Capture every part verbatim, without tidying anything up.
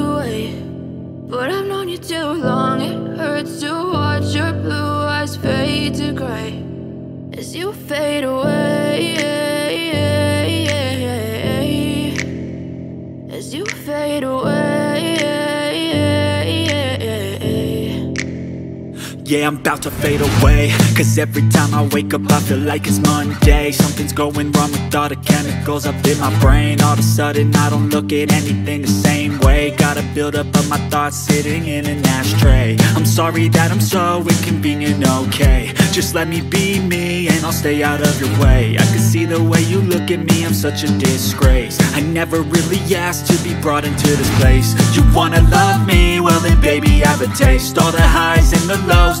away. But I've known you too long, it hurts to watch your blue eyes fade to gray as you fade away. As you fade away. Yeah, I'm about to fade away, cause every time I wake up I feel like it's Monday. Something's going wrong with all the chemicals up in my brain. All of a sudden I don't look at anything the same way. Gotta build up of my thoughts sitting in an ashtray. I'm sorry that I'm so inconvenient, okay. Just let me be me and I'll stay out of your way. I can see the way you look at me, I'm such a disgrace. I never really asked to be brought into this place. You wanna love me? Well then baby I have a taste. All the highs and the lows,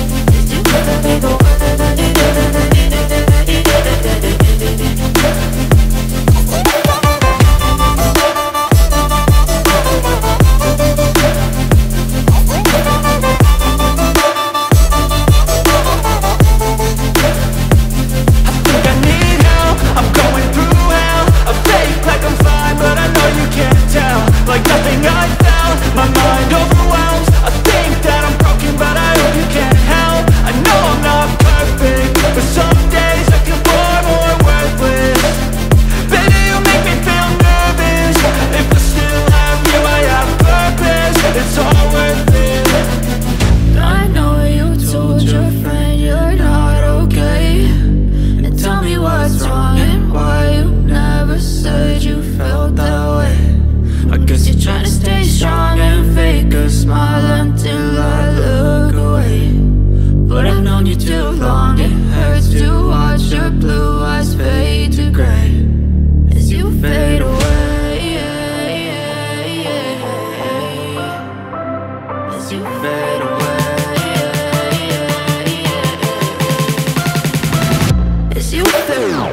fade away,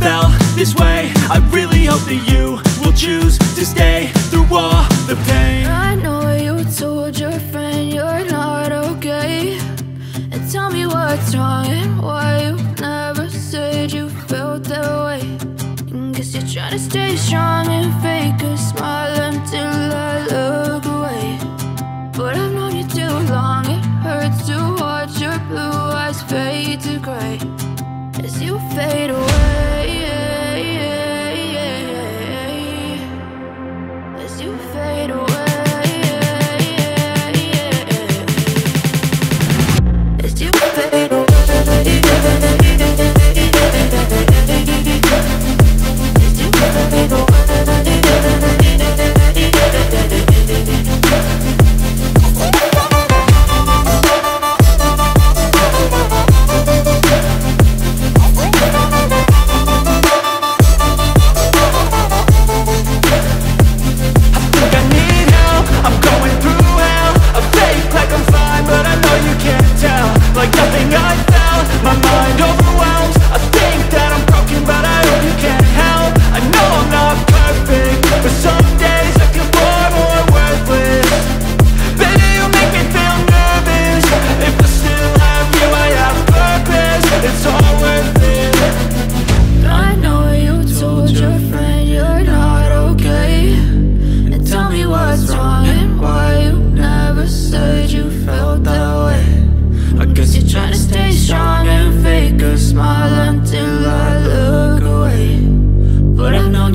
felt this way. I really hope that you will choose to stay through all the pain. I know you told your friend you're not okay, and tell me what's wrong and why you never said you felt that way. And guess you're trying to stay strong and fake a smile until I look away. But I've known you too long, it hurts to watch your blue eyes fade to grey as you fade away.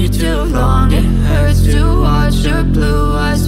Too long, it hurts to watch your blue eyes